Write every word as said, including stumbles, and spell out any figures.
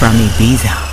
From Ibiza.